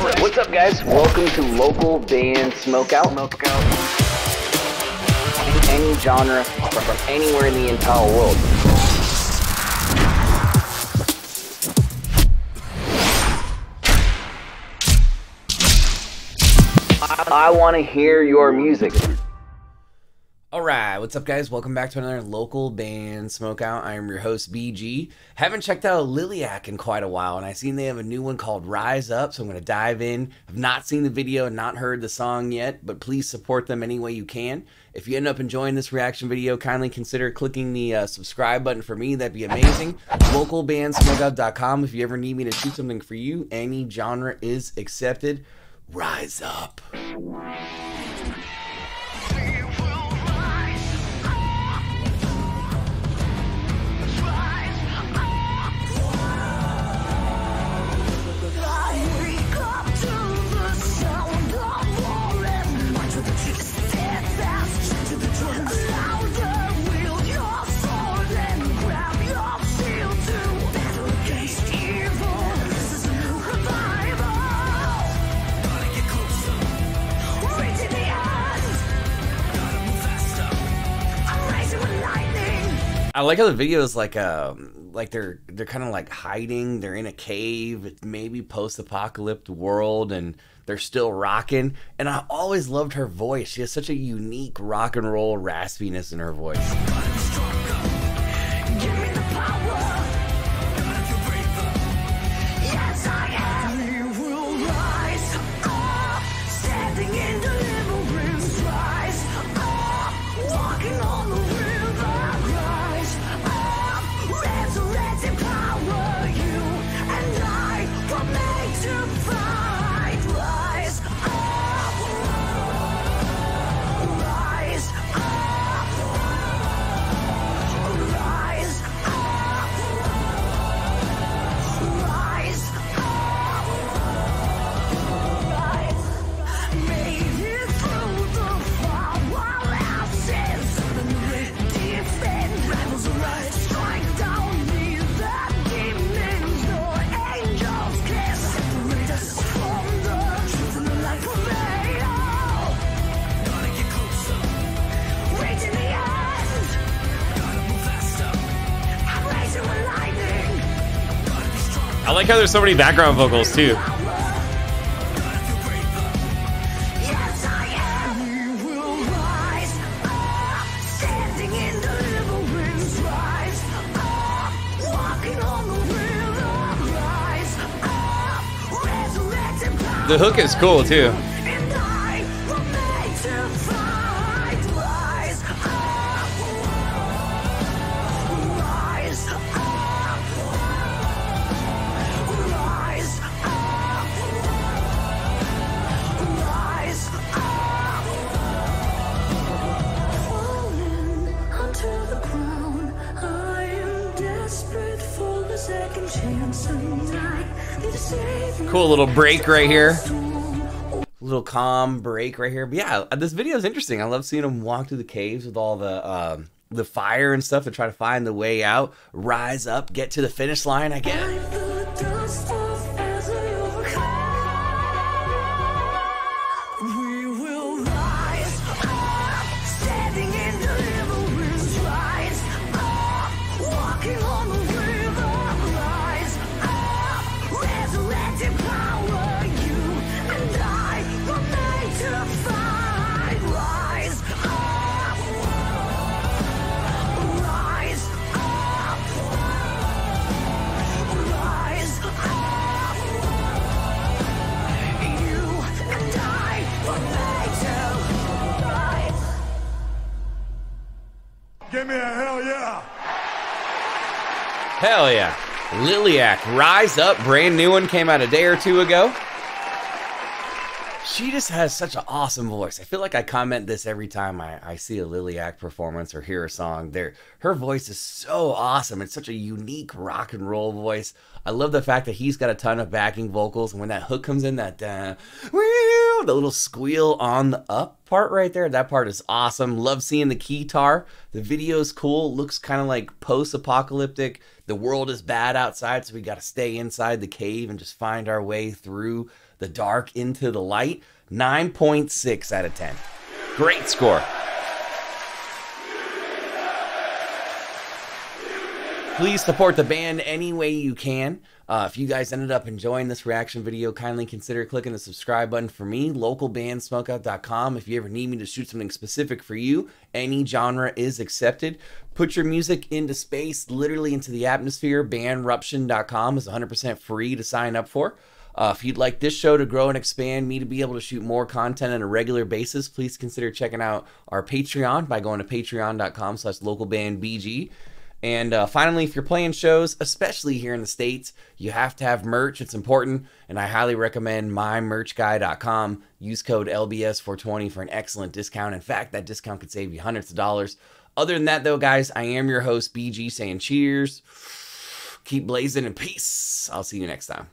What's up, guys? Welcome to Local Band Smokeout. Any genre from anywhere in the entire world. I want to hear your music. Alright, what's up, guys? Welcome back to another Local Band Smokeout. I am your host, BG. Haven't checked out Liliac in quite a while, and I've seen they have a new one called Rise Up, so I'm going to dive in. I've not seen the video and not heard the song yet, but please support them any way you can. If you end up enjoying this reaction video, kindly consider clicking the subscribe button for me. That'd be amazing. LocalBandSmokeout.com if you ever need me to shoot something for you. Any genre is accepted. Rise up. I like how the video is like they're kind of like hiding. They're in a cave. It's maybe post-apocalyptic world, and they're still rocking. And I always loved her voice. She has such a unique rock and roll raspiness in her voice. Give me the power. I like how there's so many background vocals too. The hook is cool too. Cool little break right here. Little calm break right here. But yeah, this video is interesting. I love seeing them walk through the caves with all the fire and stuff to try to find the way out. Rise up, get to the finish line, I guess. Give me a hell yeah. Hell yeah. Liliac, Rise Up, brand new one, came out a day or two ago. She just has such an awesome voice. I feel like I comment this every time I see a Liliac performance or hear a song. Her voice is so awesome. It's such a unique rock and roll voice. I love the fact that he's got a ton of backing vocals, and when that hook comes in, that the little squeal on the up part right there, that part is awesome. Love seeing the guitar. The video is cool. Looks kind of like post-apocalyptic. The world is bad outside, so we got to stay inside the cave and just find our way through the dark into the light. 9.6 out of 10. Great score. Please support the band any way you can. If you guys ended up enjoying this reaction video, kindly consider clicking the subscribe button for me, localbandsmokeout.com. If you ever need me to shoot something specific for you, any genre is accepted. Put your music into space, literally into the atmosphere. Bandruption.com is 100% free to sign up for. If you'd like this show to grow and expand, me to be able to shoot more content on a regular basis, please consider checking out our Patreon by going to patreon.com/localbandbg. And finally, if you're playing shows, especially here in the States, you have to have merch. It's important, and I highly recommend mymerchguy.com. Use code LBS420 for an excellent discount. In fact, that discount could save you hundreds of dollars. Other than that, though, guys, I am your host, BG, saying cheers. Keep blazing and peace. I'll see you next time.